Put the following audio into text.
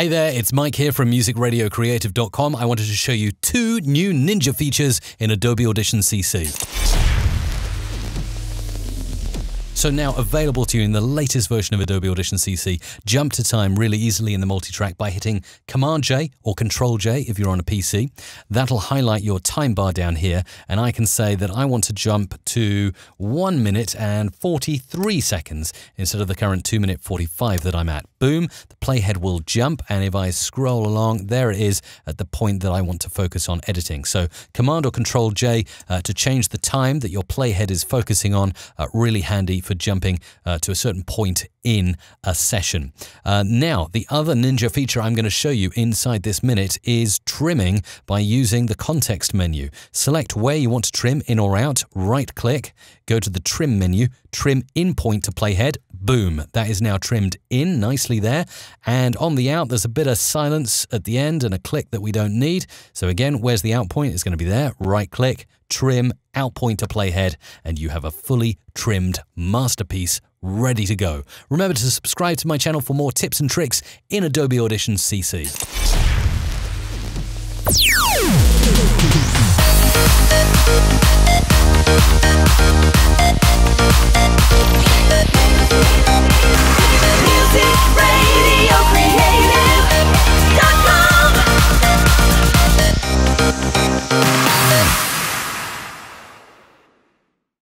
Hey there, it's Mike here from musicradiocreative.com. I wanted to show you two new ninja features in Adobe Audition CC. So now available to you in the latest version of Adobe Audition CC, jump to time really easily in the multitrack by hitting Command-J or Control-J if you're on a PC. That'll highlight your time bar down here, and I can say that I want to jump to 1 minute and 43 seconds instead of the current 2 minute 45 that I'm at. Boom, the playhead will jump, and if I scroll along, there it is at the point that I want to focus on editing. So Command or Control-J to change the time that your playhead is focusing on, really handy for jumping to a certain point in a session. Now, the other ninja feature I'm going to show you inside this minute is trimming by using the context menu. Select where you want to trim, in or out, right-click, go to the trim menu, trim in point to playhead, boom, that is now trimmed in nicely there. And on the out, there's a bit of silence at the end and a click that we don't need. So again, where's the out point? It's going to be there, right-click, trim, out point to playhead, and you have a fully trimmed masterpiece ready to go. Remember to subscribe to my channel for more tips and tricks in Adobe Audition CC.